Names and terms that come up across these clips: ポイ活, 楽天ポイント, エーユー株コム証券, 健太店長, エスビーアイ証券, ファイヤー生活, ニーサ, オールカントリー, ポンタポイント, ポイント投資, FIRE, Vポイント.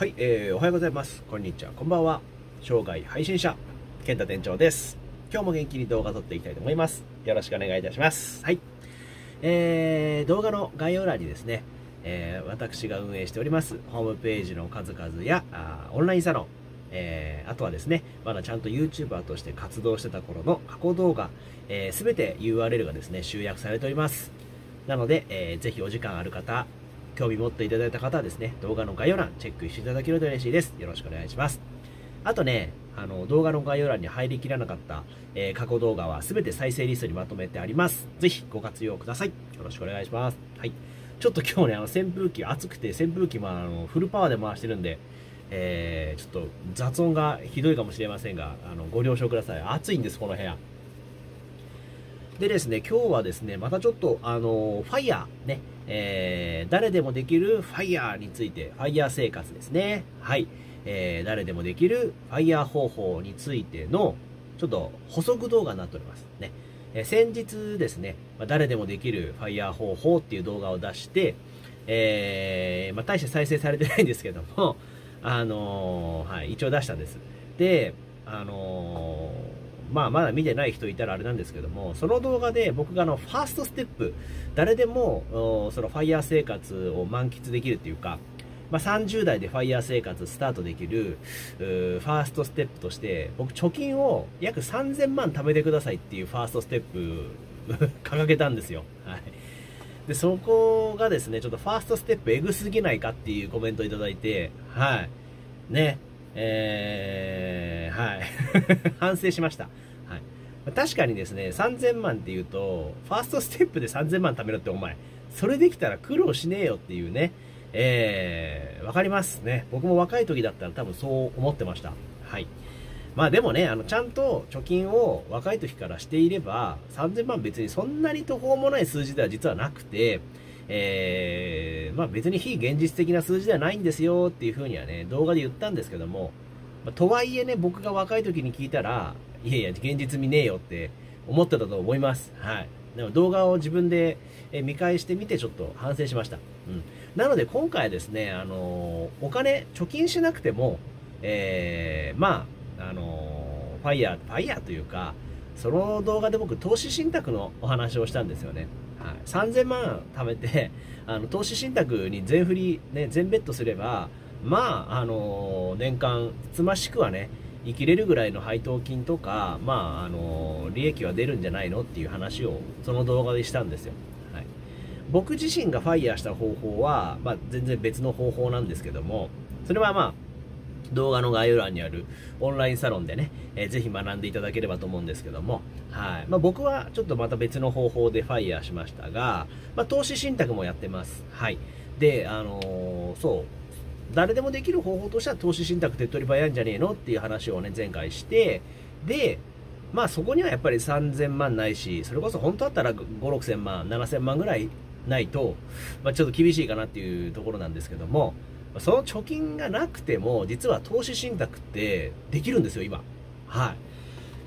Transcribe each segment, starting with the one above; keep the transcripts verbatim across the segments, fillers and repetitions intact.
はい、えー、おはようございます。こんにちは、こんばんは。生涯配信者、健太店長です。今日も元気に動画撮っていきたいと思います。よろしくお願いいたします。はい。えー、動画の概要欄にですね、えー、私が運営しております、ホームページの数々や、あオンラインサロン、えー、あとはですね、まだちゃんと YouTuber として活動してた頃の過去動画、えー、すべて ユーアールエル がですね、集約されております。なので、えー、ぜひお時間ある方、興味持っていただいた方はですね、動画の概要欄チェックしていただけると嬉しいです。よろしくお願いします。あとね、あの、動画の概要欄に入りきらなかった、えー、過去動画は全て再生リストにまとめてあります。ぜひご活用ください。よろしくお願いします。はい。ちょっと今日ね、あの、扇風機、暑くて扇風機もあの、フルパワーで回してるんで、えー、ちょっと雑音がひどいかもしれませんが、あの、ご了承ください。暑いんです、この部屋。でですね、今日はですね、またちょっと、あの、ファイアー ね、えー、誰でもできる ファイアー について、ファイアー 生活ですね。はい。えー、誰でもできる ファイアー 方法についての、ちょっと補足動画になっております。ね。えー、先日ですね、まあ、誰でもできる ファイアー 方法っていう動画を出して、えー、まあ、大して再生されてないんですけども、あのー、はい、一応出したんです。で、あのー、まあまだ見てない人いたらあれなんですけども、その動画で僕があのファーストステップ、誰でもそのファイヤー生活を満喫できるっていうか、まあ、さんじゅう代でファイヤー生活スタートできるファーストステップとして、僕貯金を約さんぜんまん貯めてくださいっていうファーストステップ掲げたんですよ。はい。で、そこがですね、ちょっとファーストステップエグすぎないかっていうコメントをいただいて、はい。ね。えー、はい。反省しました。はい。確かにですね、さんぜんまんって言うと、ファーストステップでさんぜんまん貯めろってお前、それできたら苦労しねえよっていうね、えー、わかりますね。僕も若い時だったら多分そう思ってました。はい。まあでもね、あの、ちゃんと貯金を若い時からしていれば、さんぜんまん別にそんなに途方もない数字では実はなくて、えー、まあ別に非現実的な数字ではないんですよっていう風にはね、動画で言ったんですけども、まあ、とはいえね、僕が若い時に聞いたら、いやいや、現実見ねえよって思ってたと思います。はい。でも動画を自分で見返してみてちょっと反省しました。うん。なので今回ですね、あの、お金、貯金しなくても、えー、まあ、あの、ファイヤー、ファイヤーというか、その動画で僕、投資信託のお話をしたんですよね。はい、さんぜんまん貯めて、あの、投資信託に全振り、ね、全ベットすれば、まあ、あのー、年間、つましくはね、生きれるぐらいの配当金とか、まあ、あのー、利益は出るんじゃないのっていう話を、その動画でしたんですよ。はい。僕自身がファイヤーした方法は、まあ、全然別の方法なんですけども、それはまあ、動画の概要欄にあるオンラインサロンでね、えー、ぜひ学んでいただければと思うんですけども、はい。まあ、僕はちょっとまた別の方法でファイヤーしましたが、まあ、投資信託もやってます。はい。で、あのー、そう、誰でもできる方法としては投資信託手っ取り早いんじゃねえのっていう話をね、前回して、で、まあそこにはやっぱりさんぜんまんないし、それこそ本当だったらご、ろくせんまん、ななせんまんぐらいないと、まあちょっと厳しいかなっていうところなんですけども、その貯金がなくても、実は投資信託ってできるんですよ、今。はい。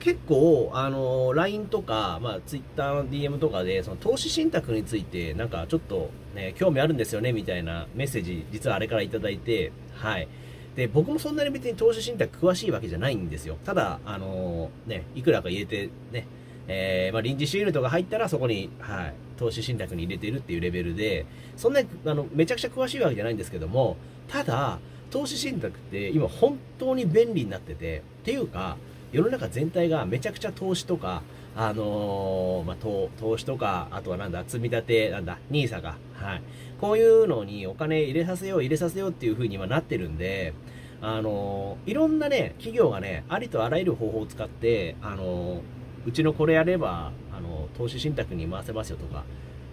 結構、あのー、ライン とか、まあ、Twitter の ディーエム とかで、その投資信託について、なんかちょっと、ね、興味あるんですよね、みたいなメッセージ、実はあれからいただいて、はい。で、僕もそんなに別に投資信託詳しいわけじゃないんですよ。ただ、あのー、ね、いくらか入れて、ね、えー、まあ、臨時収入とか入ったらそこに、はい、投資信託に入れてるっていうレベルで、そんなに、あの、めちゃくちゃ詳しいわけじゃないんですけども、ただ、投資信託って今本当に便利になってて、っていうか、世の中全体がめちゃくちゃ投資とか、あのー、まあ、投、投資とか、あとはなんだ、積み立て、なんだ、ニーサが、はい。こういうのにお金入れさせよう、入れさせようっていう風に今なってるんで、あのー、いろんなね、企業がね、ありとあらゆる方法を使って、あのー、うちのこれやれば、あの、投資信託に回せますよとか、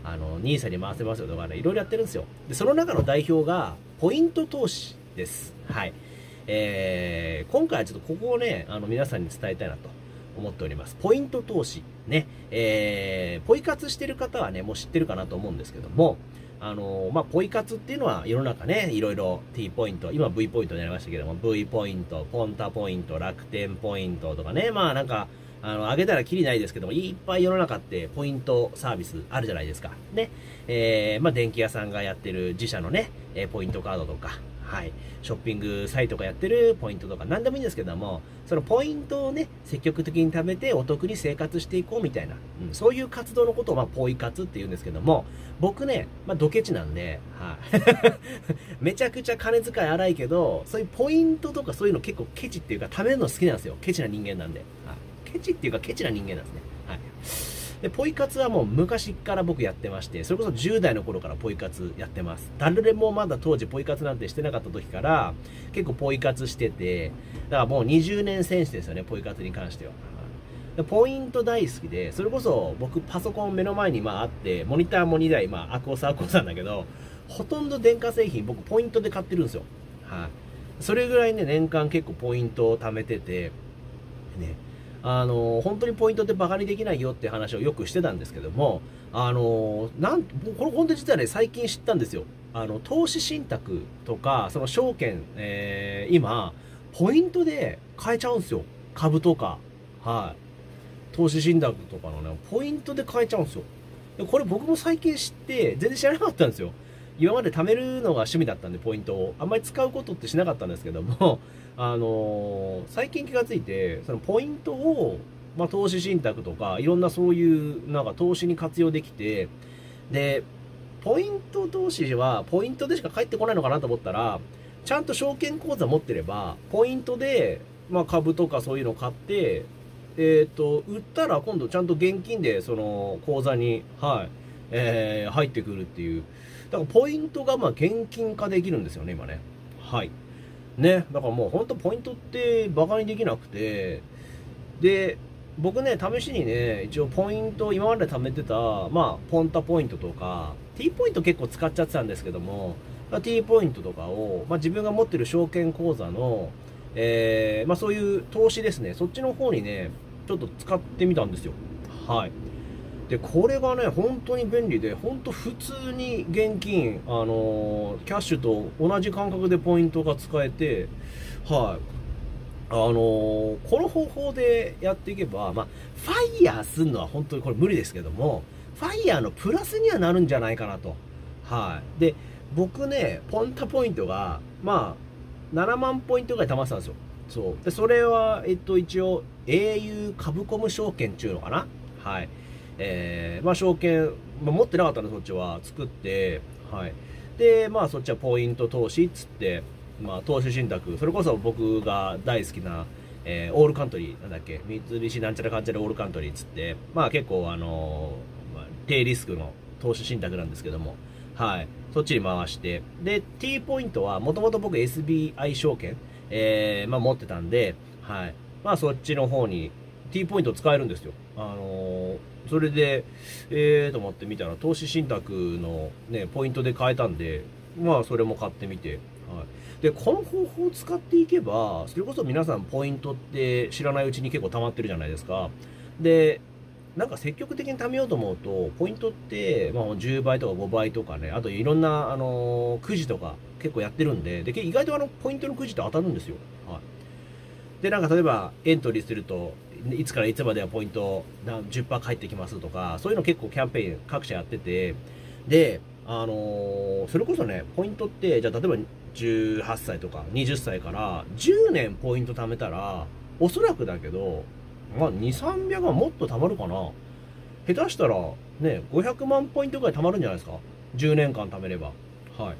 あの、ニーサに回せますよとかね、いろいろやってるんですよ。で、その中の代表が、ポイント投資です。はい。えー、今回はちょっとここをね、あの、皆さんに伝えたいなと思っております。ポイント投資。ね。えー、ポイ活してる方はね、もう知ってるかなと思うんですけども、あの、まあ、ポイ活っていうのは世の中ね、いろいろ T ポイント、今 V ポイントになりましたけども、V ポイント、ポンタポイント、楽天ポイントとかね、まあなんか、あの、上げたらきりないですけども、いっぱい世の中ってポイントサービスあるじゃないですか。で、えー、まあ、電気屋さんがやってる自社のね、えー、ポイントカードとか、はい、ショッピングサイトがやってるポイントとか、何でもいいんですけども、そのポイントをね、積極的に貯めてお得に生活していこうみたいな、うん、そういう活動のことを、まあ、ポイ活って言うんですけども、僕ね、まあ、ドケチなんで、はい。めちゃくちゃ金遣い荒いけど、そういうポイントとかそういうの結構ケチっていうか、貯めるの好きなんですよ。ケチな人間なんで。はい、ケチっていうか、ケチな人間なんですね。はい。で、ポイ活はもう昔から僕やってまして、それこそじゅう代の頃からポイ活やってます。誰もまだ当時ポイ活なんてしてなかった時から、結構ポイ活してて、だからもうにじゅうねん選手ですよね、ポイ活に関しては。ポイント大好きで、それこそ僕パソコン目の前にまああって、モニターもにだい、まあアクオサアクオサなんだけど、ほとんど電化製品僕ポイントで買ってるんですよ。はい。それぐらいね、年間結構ポイントを貯めてて、ね、あの、本当にポイントってバカにできないよって話をよくしてたんですけども、あの、なん、これ本当に実はね、最近知ったんですよ。あの、投資信託とか、その証券、えー、今、ポイントで買えちゃうんですよ。株とか。はい。投資信託とかのね、ポイントで買えちゃうんですよ。で、これ僕も最近知って、全然知らなかったんですよ。今まで貯めるのが趣味だったんで、ポイントを。あんまり使うことってしなかったんですけども、あのー、最近気がついて、そのポイントを、まあ、投資信託とか、いろんなそういう、なんか投資に活用できて、で、ポイント投資は、ポイントでしか返ってこないのかなと思ったら、ちゃんと証券口座持ってれば、ポイントで、まあ、株とかそういうのを買って、えっと、売ったら今度ちゃんと現金でその口座に、はい、えー、入ってくるっていう。だからポイントがまあ現金化できるんですよね、今ね。はい。ね。だからもう本当ポイントってバカにできなくて。で、僕ね、試しにね、一応ポイント、今まで貯めてた、まあ、ポンタポイントとか、T ポイント結構使っちゃってたんですけども、T ポイントとかを、まあ自分が持ってる証券口座の、えー、まあそういう投資ですね。そっちの方にね、ちょっと使ってみたんですよ。はい。で、これがね、本当に便利で、本当普通に現金、あのー、キャッシュと同じ感覚でポイントが使えて、はい。あのー、この方法でやっていけば、まあ、ファイアー するのは本当にこれ無理ですけども、ファイアー のプラスにはなるんじゃないかなと。はい。で、僕ね、ポンタポイントが、まあ、ななまんポイントぐらい貯まってたんですよ。そう。で、それは、えっと、一応、エーユー 株コム証券っていうのかな、はい。えー、まあ、証券、まあ、持ってなかったんで、そっちは作って、はい。で、まあ、そっちはポイント投資っつって、まあ、投資信託、それこそ僕が大好きな、えー、オールカントリー、なんだっけ、三菱なんちゃらかんちゃらオールカントリーっつって、まあ、結構、あのー、まあ、低リスクの投資信託なんですけども、はい。そっちに回して。で、T ポイントは、もともと僕 エスビーアイ 証券、えー、まあ持ってたんで、はい。まあそっちの方に T ポイント使えるんですよ。あのー、それで、えーと思ってみたら、投資信託のね、ポイントで買えたんで、まあそれも買ってみて、はい。で、この方法を使っていけば、それこそ皆さんポイントって知らないうちに結構溜まってるじゃないですか。で、なんか積極的に貯めようと思うと、ポイントって、まあ、じゅうばいとかごばいとかね、あといろんな、あのー、くじとか結構やってるんで、で意外とあのポイントのくじって当たるんですよ。はい、で、なんか例えばエントリーすると、いつからいつまではポイント じゅっパーセント 返ってきますとか、そういうの結構キャンペーン各社やってて、で、あのー、それこそね、ポイントって、じゃあ例えばじゅうはっさいとかにじゅっさいからじゅうねんポイント貯めたら、おそらくだけど、まあ、にせんさんびゃくはもっと貯まるかな。下手したら、ね、ごひゃくまんポイントぐらい貯まるんじゃないですか。じゅうねんかん貯めれば。はい。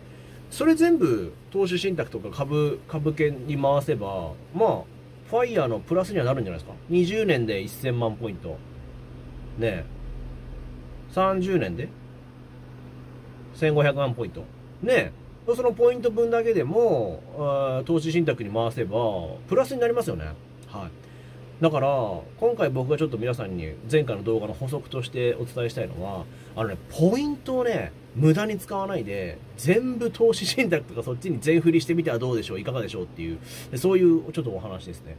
それ全部、投資信託とか株、株券に回せば、まあ、ファイアー のプラスにはなるんじゃないですか。にじゅうねんでせんまんポイント。ね。さんじゅうねんでせんごひゃくまんポイント。ね。そのポイント分だけでも、投資信託に回せば、プラスになりますよね。はい。だから、今回僕がちょっと皆さんに前回の動画の補足としてお伝えしたいのは、あのね、ポイントをね、無駄に使わないで、全部投資信託とかそっちに全振りしてみてはどうでしょう、いかがでしょうっていう、そういうちょっとお話ですね。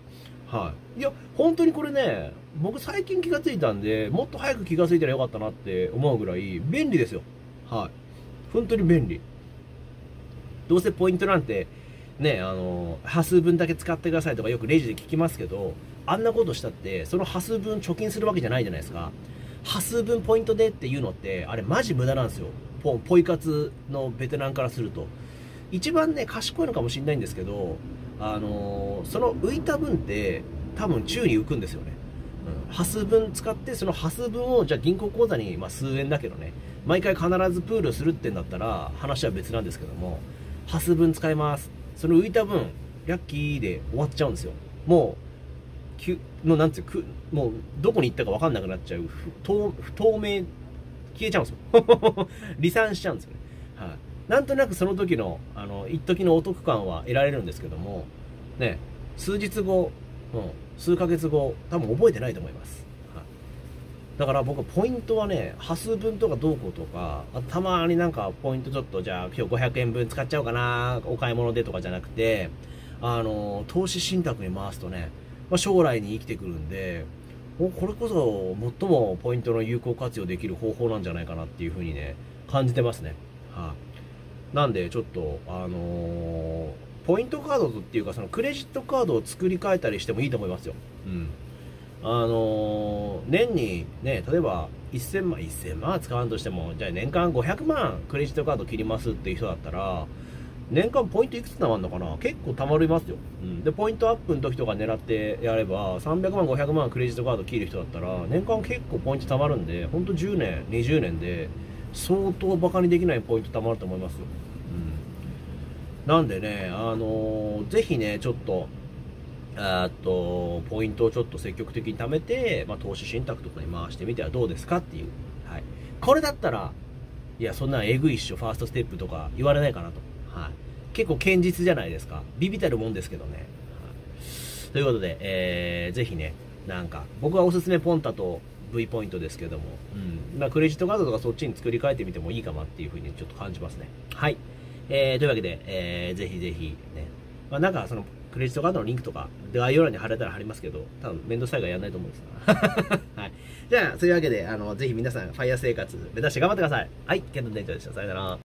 はい。いや、本当にこれね、僕最近気がついたんで、もっと早く気がついたらよかったなって思うぐらい便利ですよ。はい。本当に便利。どうせポイントなんて、ね、あの、端数分だけ使ってくださいとかよくレジで聞きますけど、あんなことしたってその端数分貯金するわけじゃないじゃないですか。端数分ポイントでっていうのってあれマジ無駄なんですよ。 ポ, ポイ活のベテランからすると一番ね賢いのかもしれないんですけど、あのー、その浮いた分って多分宙に浮くんですよね。端数分使ってその端数分をじゃあ銀行口座に、まあ、数円だけどね毎回必ずプールするってんだったら話は別なんですけども、端数分使います、その浮いた分ラッキーで終わっちゃうんですよ。もうきゅのなんていうくもうどこに行ったか分かんなくなっちゃう、不 透, 不透明消えちゃうんですよ離散しちゃうんですよね、はい、あ。なんとなくその時のあの一時のお得感は得られるんですけどもね、数日後、うん、数ヶ月後多分覚えてないと思います。はい、だから僕はポイントはね端数分とかどうこうとか、あたまになんかポイントちょっとじゃあ今日ごひゃくえんぶん使っちゃおうかなお買い物でとかじゃなくて、あの投資信託に回すとね、まあ、将来に生きてくるんで、おこれこそ最もポイントの有効活用できる方法なんじゃないかなっていうふうにね感じてますね。はい、なんでちょっとあのーポイントカードっていうかそのクレジットカードを作り変えたりしてもいいと思いますよ。うん、あのー、年にね例えばせんまんせんまん使わんとしてもじゃあ年間ごひゃくまんクレジットカード切りますっていう人だったら年間ポイントいくつ貯まるのかな、結構貯まりますよ。うん、でポイントアップの時とか狙ってやればさんびゃくまんごひゃくまんクレジットカード切る人だったら年間結構ポイント貯まるんで、ほんとじゅうねんにじゅうねんで相当バカにできないポイント貯まると思いますよ。なんでね、あのー、ぜひね、ちょっと、あっと、ポイントをちょっと積極的に貯めて、まあ、投資信託とかに回してみてはどうですかっていう。はい。これだったら、いや、そんなえぐいっしょ、ファーストステップとか言われないかなと。はい。結構堅実じゃないですか。ビビたるもんですけどね。はい、ということで、えー、ぜひね、なんか、僕はおすすめポンタと V ポイントですけども、うん。まあ、クレジットカードとかそっちに作り変えてみてもいいかなっていうふうにちょっと感じますね。はい。えー、というわけで、えー、ぜひぜひね、まあ、なんかそのクレジットカードのリンクとか概要欄に貼れたら貼りますけど、多分面倒くさいからやらないと思うんですが、はい、じゃあそういうわけであのぜひ皆さんファイア生活目指して頑張ってください。はい、ケント店長でした。さよなら。